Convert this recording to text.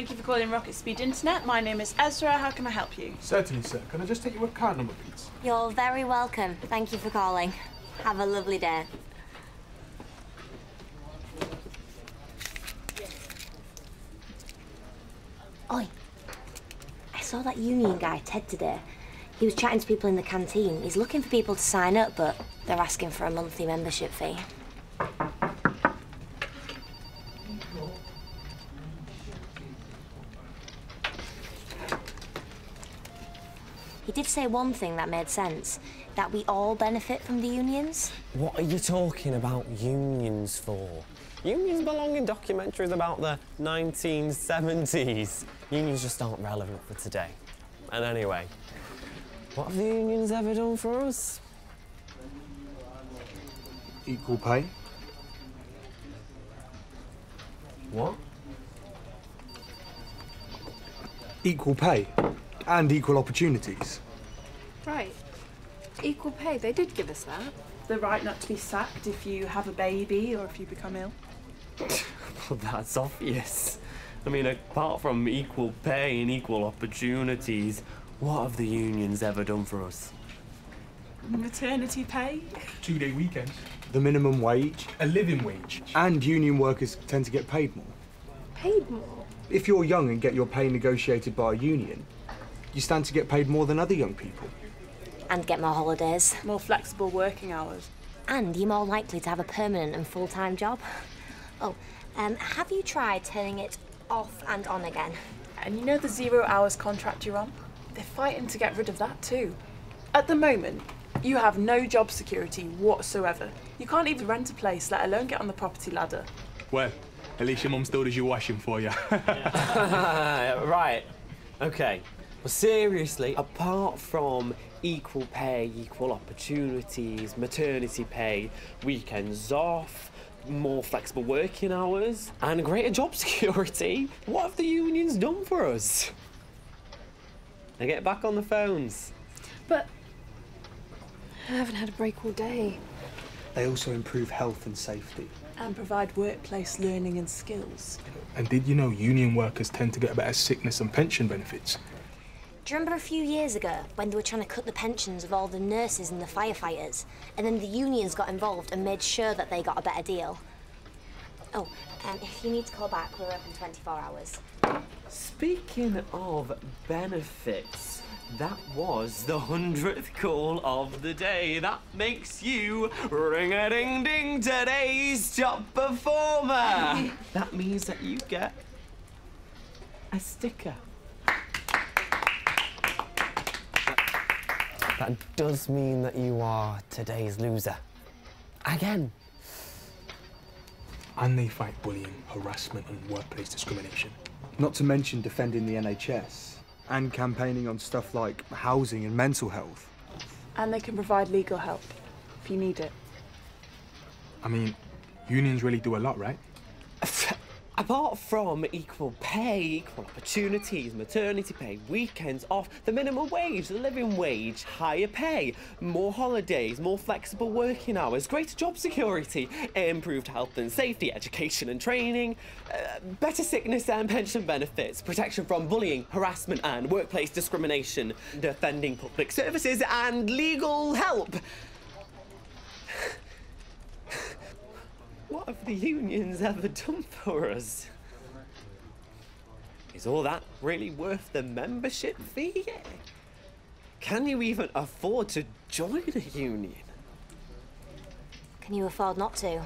Thank you for calling Rocket Speed Internet. My name is Ezra. How can I help you? Certainly, sir. Can I just take your card number, please? You're very welcome. Thank you for calling. Have a lovely day. Oi, I saw that union guy, Ted, today. He was chatting to people in the canteen. He's looking for people to sign up, but they're asking for a monthly membership fee. He did say one thing that made sense, that we all benefit from the unions. What are you talking about unions for? Unions belong in documentaries about the 1970s. Unions just aren't relevant for today. And anyway, what have the unions ever done for us? Equal pay. What? Equal pay. And equal opportunities. Right. Equal pay, they did give us that. The right not to be sacked if you have a baby or if you become ill. Well, that's obvious. I mean, apart from equal pay and equal opportunities, what have the unions ever done for us? Maternity pay. 2-day weekend. The minimum wage. A living wage. And union workers tend to get paid more. Paid more? If you're young and get your pay negotiated by a union, you stand to get paid more than other young people. And get more holidays. More flexible working hours. And you're more likely to have a permanent and full-time job. Oh, have you tried turning it off and on again? And you know the 0 hours contract you're on? They're fighting to get rid of that too. At the moment, you have no job security whatsoever. You can't even rent a place, let alone get on the property ladder. Well, at least your mum still does your washing for you. Right, okay. Well, seriously, apart from equal pay, equal opportunities, maternity pay, weekends off, more flexible working hours, and greater job security, what have the unions done for us? Now get back on the phones. But I haven't had a break all day. They also improve health and safety. And provide workplace learning and skills. And did you know union workers tend to get better sickness and pension benefits? Do you remember a few years ago when they were trying to cut the pensions of all the nurses and the firefighters, and then the unions got involved and made sure that they got a better deal? Oh, if you need to call back, we're open 24 hours. Speaking of benefits, that was the 100th call of the day. That makes you ring-a-ding-ding today's top performer. That means that you get a sticker. That does mean that you are today's loser. Again. And they fight bullying, harassment and workplace discrimination. Not to mention defending the NHS and campaigning on stuff like housing and mental health. And they can provide legal help if you need it. I mean, unions really do a lot, right? Apart from equal pay, equal opportunities, maternity pay, weekends off, the minimum wage, the living wage, higher pay, more holidays, more flexible working hours, greater job security, improved health and safety, education and training, better sickness and pension benefits, protection from bullying, harassment and workplace discrimination, defending public services and legal help. What have the unions ever done for us? Is all that really worth the membership fee? Can you even afford to join a union? Can you afford not to?